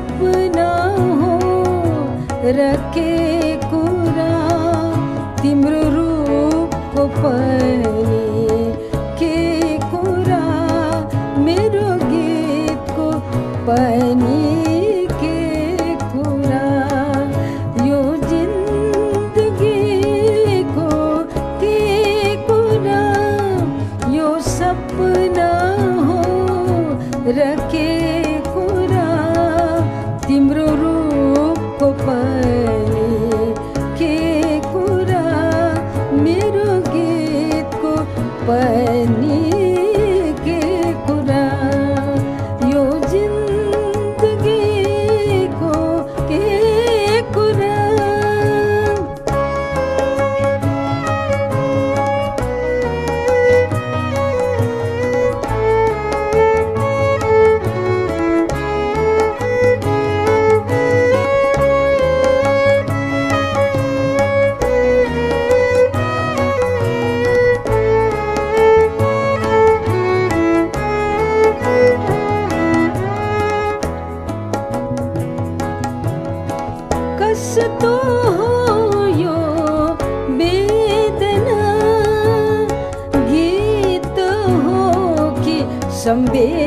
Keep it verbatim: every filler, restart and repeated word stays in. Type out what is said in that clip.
अपना हो रखे कुरा तिम्रो रूप को पहने के कुरा मेरो गीत को पहने के कुरा यो जिंदगी को के कुरा यो सपना हो रखे तिम्रो रूप को पहने के कुरा मेरो गीत को पहने के कुरा यो जिंदगी को के कुरा तो हो यो बेदना गीत हो कि संबे